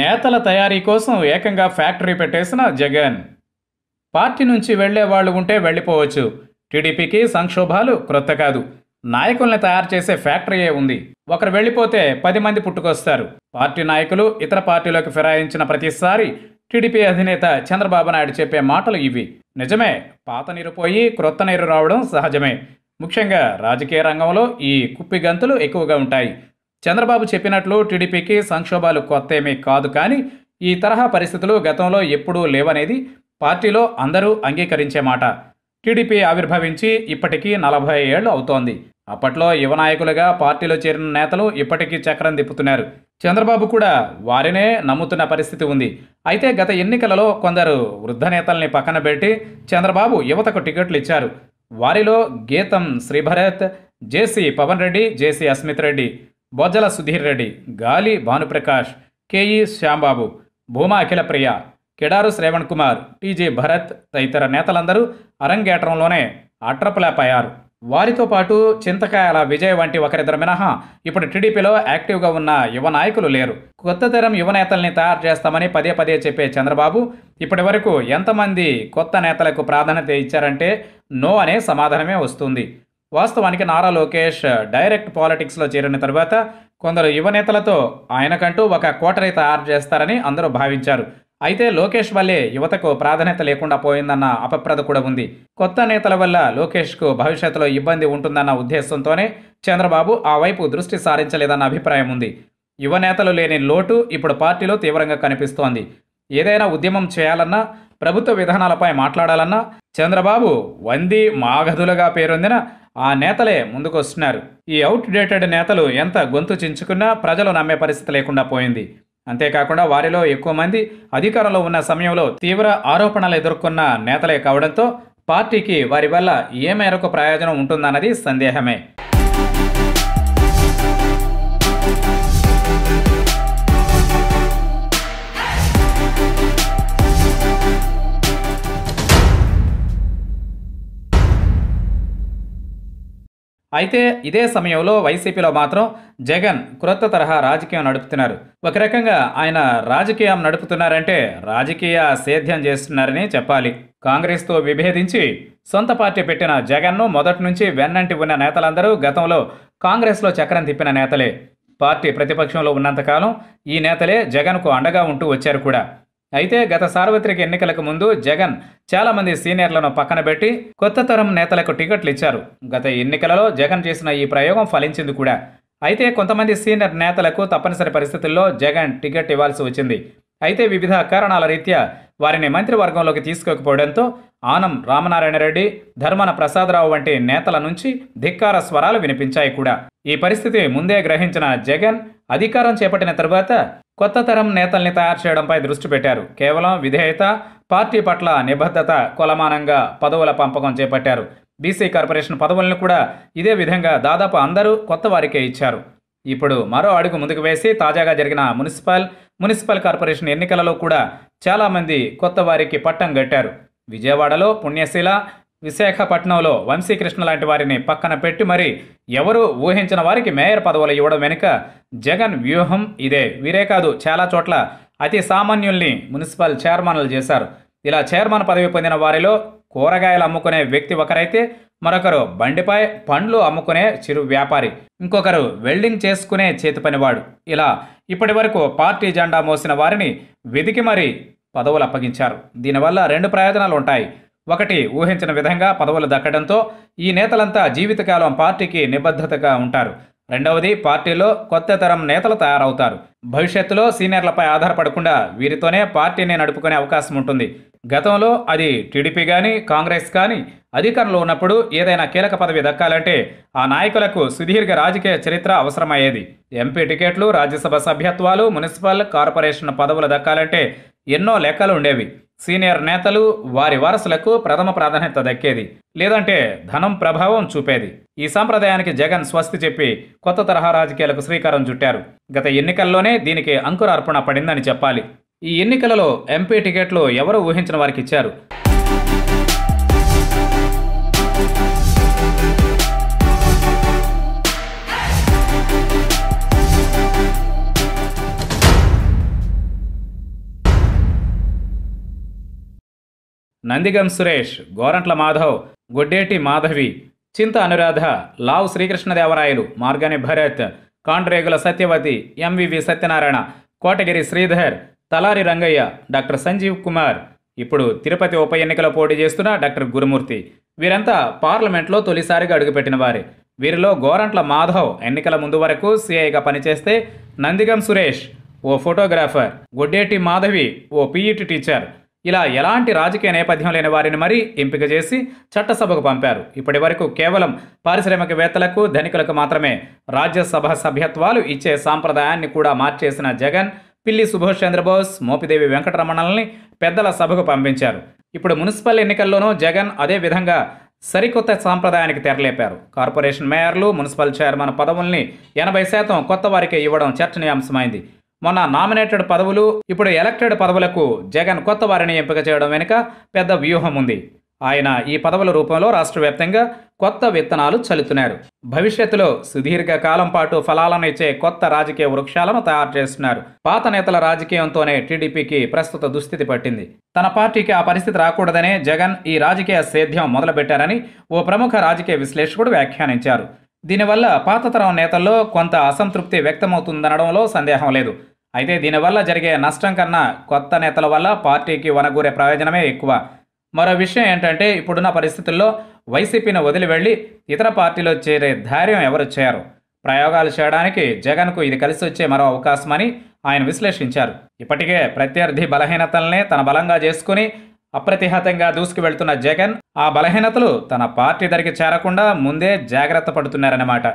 నేతల తయారీ కోసం ఏకంగా ఫ్యాక్టరీ పెట్టేసిన జగన్. పార్టీ నుంచి వెళ్లేవాళ్లు ఉంటే వెళ్ళిపోవచ్చు. టీడీపీకి సంక్షోభాలు క్రొత్త కాదు. నాయకుల్ని తయారు చేసే ఫ్యాక్టరీయే ఉంది. ఒకరు వెళ్ళిపోతే 10 మంది పుట్టుకొస్తారు. పార్టీ నాయకులు ఇతర పార్టీలోకి ఫిరాయించిన ప్రతిసారి టీడీపీ అధినేత చంద్రబాబు నాయుడు చెప్పే మాటలు ఇవి. నిజమే, పాత నీరు పోయి క్రొత్త నీరు రావడం సహజమే. ముఖ్యంగా రాజకీయ రంగంలో ఈ కుప్పిగంతులు ఎక్కువగా ఉంటాయి. చంద్రబాబు చెప్పినట్లు టీడీపీకి సంక్షోభాలు కొత్తేమీ కాదు, కానీ ఈ తరహా పరిస్థితులు గతంలో ఎప్పుడూ లేవనేది పార్టీలో అందరూ అంగీకరించే మాట. టీడీపీ ఆవిర్భవించి ఇప్పటికీ 40 ఏళ్లు అవుతోంది. అప్పట్లో యువ నాయకులుగా పార్టీలో చేరిన నేతలు ఇప్పటికీ చక్రం తిప్పుతున్నారు. చంద్రబాబు కూడా వారినే నమ్ముతున్న పరిస్థితి ఉంది. అయితే గత ఎన్నికలలో కొందరు వృద్ధ నేతల్ని పక్కన పెట్టి చంద్రబాబు యువతకు టికెట్లు ఇచ్చారు. వారిలో Gitam Sribharat, JC Pawan Reddy, JC Asmith Reddy, Bojjala Sudheer Reddy, Gali Bhanuprakash, KE Shyambabu, Bhuma Akhilapriya, Kidari Shravan Kumar, TJ Bharat తదితర నేతలందరూ అరంగేట్రంలోనే అట్రపలేపాయారు. వారితో పాటు చింతకాయల విజయ్ వంటి ఒకరిద్దరు మినహా ఇప్పుడు టీడీపీలో యాక్టివ్గా ఉన్న యువ నాయకులు లేరు. కొత్త తరం యువ నేతల్ని తయారు చేస్తామని పదే పదే చెప్పే చంద్రబాబు ఇప్పటి వరకు ఎంతమంది కొత్త నేతలకు ప్రాధాన్యత ఇచ్చారంటే నో అనే సమాధానమే వస్తుంది. వాస్తవానికి నారా లోకేష్ డైరెక్ట్ పాలిటిక్స్లో చేరిన తర్వాత కొందరు యువ నేతలతో ఆయనకంటూ ఒక కోటరీ తయారు చేస్తారని అందరూ భావించారు. అయితే లోకేష్ వల్లే యువతకు ప్రాధాన్యత లేకుండా పోయిందన్న అపప్రద కూడా ఉంది. కొత్త నేతల వల్ల లోకేష్కు భవిష్యత్తులో ఇబ్బంది ఉంటుందన్న ఉద్దేశంతోనే చంద్రబాబు ఆ వైపు దృష్టి సారించలేదన్న అభిప్రాయం ఉంది. యువ నేతలు లేని లోటు ఇప్పుడు పార్టీలో తీవ్రంగా కనిపిస్తోంది. ఏదైనా ఉద్యమం చేయాలన్నా, ప్రభుత్వ విధానాలపై మాట్లాడాలన్నా చంద్రబాబు వంది మాగధులుగా పేరొందిన ఆ నేతలే ముందుకు వస్తున్నారు. ఈ అవుట్డేటెడ్ నేతలు ఎంత గొంతు చించుకున్నా ప్రజలు నమ్మే పరిస్థితి లేకుండా పోయింది. అంతేకాకుండా వారిలో ఎక్కువ మంది అధికారంలో ఉన్న సమయంలో తీవ్ర ఆరోపణలు ఎదుర్కొన్న నేతలే కావడంతో పార్టీకి వారి వల్ల ఏ మేరకు ప్రయోజనం ఉంటుందన్నది సందేహమే. అయితే ఇదే సమయంలో వైసీపీలో మాత్రం జగన్ క్రొత్త తరహా రాజకీయం నడుపుతున్నారు. ఒక రకంగా ఆయన రాజకీయం నడుపుతున్నారంటే రాజకీయ సేద్యం చేస్తున్నారని చెప్పాలి. కాంగ్రెస్తో విభేదించి సొంత పార్టీ పెట్టిన జగన్ను మొదటి నుంచి వెన్నంటి ఉన్న నేతలందరూ గతంలో కాంగ్రెస్లో చక్రం తిప్పిన నేతలే. పార్టీ ప్రతిపక్షంలో ఉన్నంతకాలం ఈ నేతలే జగన్కు అండగా ఉంటూ వచ్చారు కూడా. అయితే గత సార్వత్రిక ఎన్నికలకు ముందు జగన్ చాలామంది సీనియర్లను పక్కన పెట్టి కొత్త తరం నేతలకు టికెట్లు ఇచ్చారు. గత ఎన్నికలలో జగన్ చేసిన ఈ ప్రయోగం ఫలించింది కూడా. అయితే కొంతమంది సీనియర్ నేతలకు తప్పనిసరి పరిస్థితుల్లో జగన్ టికెట్ ఇవ్వాల్సి వచ్చింది. అయితే వివిధ కారణాల రీత్యా వారిని మంత్రివర్గంలోకి తీసుకోకపోవడంతో ఆనం రామనారాయణ రెడ్డి, ధర్మన ప్రసాదరావు వంటి నేతల నుంచి ధిక్కార స్వరాలు వినిపించాయి కూడా. ఈ పరిస్థితి ముందే గ్రహించిన జగన్ అధికారం చేపట్టిన తర్వాత కొత్త తరం నేతల్ని తయారు చేయడంపై దృష్టి పెట్టారు. కేవలం విధేయత, పార్టీ పట్ల నిబద్ధత కొలమానంగా పదవుల పంపకం చేపట్టారు. బీసీ కార్పొరేషన్ పదవులను కూడా ఇదే విధంగా దాదాపు అందరూ కొత్త వారికే ఇచ్చారు. ఇప్పుడు మరో అడుగు ముందుకు వేసి తాజాగా జరిగిన మున్సిపల్ కార్పొరేషన్ ఎన్నికలలో కూడా చాలామంది కొత్త వారికి పట్టం కట్టారు. విజయవాడలో పుణ్యశీల, విశాఖపట్నంలో వంశీకృష్ణ లాంటి వారిని పక్కన పెట్టి మరి ఎవరు ఊహించిన వారికి మేయర్ పదవులు ఇవ్వడం వెనుక జగన్ వ్యూహం ఇదే. వీరే కాదు, చాలా చోట్ల అతి సామాన్యుల్ని మున్సిపల్ చైర్మన్లు చేశారు. ఇలా చైర్మన్ పదవి పొందిన వారిలో కూరగాయలు అమ్ముకునే వ్యక్తి ఒకరైతే, మరొకరు బండిపై పండ్లు అమ్ముకునే చిరు వ్యాపారి, ఇంకొకరు వెల్డింగ్ చేసుకునే చేతి పనివాడు. ఇలా ఇప్పటి వరకు పార్టీ జెండా మోసిన వారిని వెతికి మరీ పదవులు అప్పగించారు. దీనివల్ల 2 ప్రయోజనాలు ఉంటాయి. ఒకటి, ఊహించిన విధంగా పదవులు దక్కడంతో ఈ నేతలంతా జీవితకాలం పార్టీకి నిబద్ధతగా ఉంటారు. రెండవది పార్టీలో కొత్త తరం నేతలు తయారవుతారు. భవిష్యత్తులో సీనియర్లపై ఆధారపడకుండా వీరితోనే పార్టీని నడుపుకునే అవకాశం ఉంటుంది. గతంలో అది టీడీపీ కానీ కాంగ్రెస్ కానీ అధికారంలో ఉన్నప్పుడు ఏదైనా కీలక పదవి దక్కాలంటే ఆ నాయకులకు సుదీర్ఘ రాజకీయ చరిత్ర అవసరమయ్యేది. ఎంపీ టికెట్లు, రాజ్యసభ సభ్యత్వాలు, మున్సిపల్ కార్పొరేషన్ పదవులు దక్కాలంటే ఎన్నో లెక్కలు ఉండేవి. సీనియర్ నేతలు వారి వారసులకు ప్రథమ ప్రాధాన్యత దక్కేది, లేదంటే ధనం ప్రభావం చూపేది. ఈ సంప్రదాయానికి జగన్ స్వస్తి చెప్పి కొత్త తరహా రాజకీయాలకు శ్రీకారం చుట్టారు. గత ఎన్నికల్లోనే దీనికి అంకురార్పణ పడిందని చెప్పాలి. ఈ ఎన్నికలలో ఎంపీ టికెట్లు ఎవరు ఊహించిన వారికి ఇచ్చారు? నందిగం సురేష్, గోరంట్ల మాధవ్, గొడ్డేటి మాధవి, చింత అనురాధ, లావు శ్రీకృష్ణదేవరాయలు, మార్గని భరత్, కాండ్రేగుల సత్యవతి, ఎంవివి సత్యనారాయణ, కోటగిరి శ్రీధర్, తలారి రంగయ్య, డాక్టర్ సంజీవ్ కుమార్, ఇప్పుడు తిరుపతి ఉప ఎన్నికలో పోటీ చేస్తున్న డాక్టర్ గురుమూర్తి, వీరంతా పార్లమెంట్లో తొలిసారిగా అడుగుపెట్టిన వారే. వీరిలో గోరంట్ల మాధవ్ ఎన్నికల ముందు వరకు సిఐగా పనిచేస్తే, నందిగం సురేష్ ఓ ఫోటోగ్రాఫర్, గొడ్డేటి మాధవి ఓ పీఈటీ టీచర్. ఇలా ఎలాంటి రాజకీయ నేపథ్యం లేని వారిని మరీ ఎంపిక చేసి చట్టసభకు పంపారు. ఇప్పటి వరకు కేవలం పారిశ్రామికవేత్తలకు, ధనికులకు మాత్రమే రాజ్యసభ సభ్యత్వాలు ఇచ్చే సాంప్రదాయాన్ని కూడా మార్చేసిన జగన్ పిల్లి సుభాష్ చంద్రబోస్, మోపిదేవి వెంకటరమణల్ని పెద్దల సభకు పంపించారు. ఇప్పుడు మున్సిపల్ ఎన్నికల్లోనూ జగన్ అదే విధంగా సరికొత్త సాంప్రదాయానికి తెరలేపారు. కార్పొరేషన్ మేయర్లు, మున్సిపల్ చైర్మన్ పదవుల్ని 80% కొత్త వారికే ఇవ్వడం చర్చనీయాంశమైంది. మొన్న నామినేటెడ్ పదవులు, ఇప్పుడు ఎలక్టెడ్ పదవులకు జగన్ కొత్త వారిని ఎంపిక చేయడం వెనుక పెద్ద వ్యూహం ఉంది. ఆయన ఈ పదవుల రూపంలో రాష్ట్ర వ్యాప్తంగా కొత్త విత్తనాలు చల్లుతున్నారు. భవిష్యత్తులో సుదీర్ఘ కాలం పాటు ఫలాలను ఇచ్చే కొత్త రాజకీయ వృక్షాలను తయారు చేస్తున్నారు. పాత నేతల రాజకీయంతోనే టీడీపీకి ప్రస్తుత దుస్థితి పట్టింది. తన పార్టీకి ఆ పరిస్థితి రాకూడదనే జగన్ ఈ రాజకీయ సేద్యం మొదలుపెట్టారని ఓ ప్రముఖ రాజకీయ విశ్లేషకుడు వ్యాఖ్యానించారు. దీనివల్ల పాతతరం నేతల్లో కొంత అసంతృప్తి వ్యక్తమవుతుందనడంలో సందేహం లేదు. అయితే దీనివల్ల జరిగే నష్టం కన్నా కొత్త నేతల వల్ల పార్టీకి వనగూరే ప్రయోజనమే ఎక్కువ. మరో విషయం ఏంటంటే, ఇప్పుడున్న పరిస్థితుల్లో వైసీపీని వదిలి వెళ్ళి ఇతర పార్టీలో చేరే ధైర్యం ఎవరు చేయరు. ప్రయోగాలు చేయడానికి జగన్కు ఇది కలిసి వచ్చే మరో అవకాశమని ఆయన విశ్లేషించారు. ఇప్పటికే ప్రత్యర్థి బలహీనతల్నే తన బలంగా చేసుకుని అప్రతిహతంగా దూసుకు వెళ్తున్న జగన్ ఆ బలహీనతలు తన పార్టీ ధరికి చేరకుండా ముందే జాగ్రత్త పడుతున్నారన్నమాట.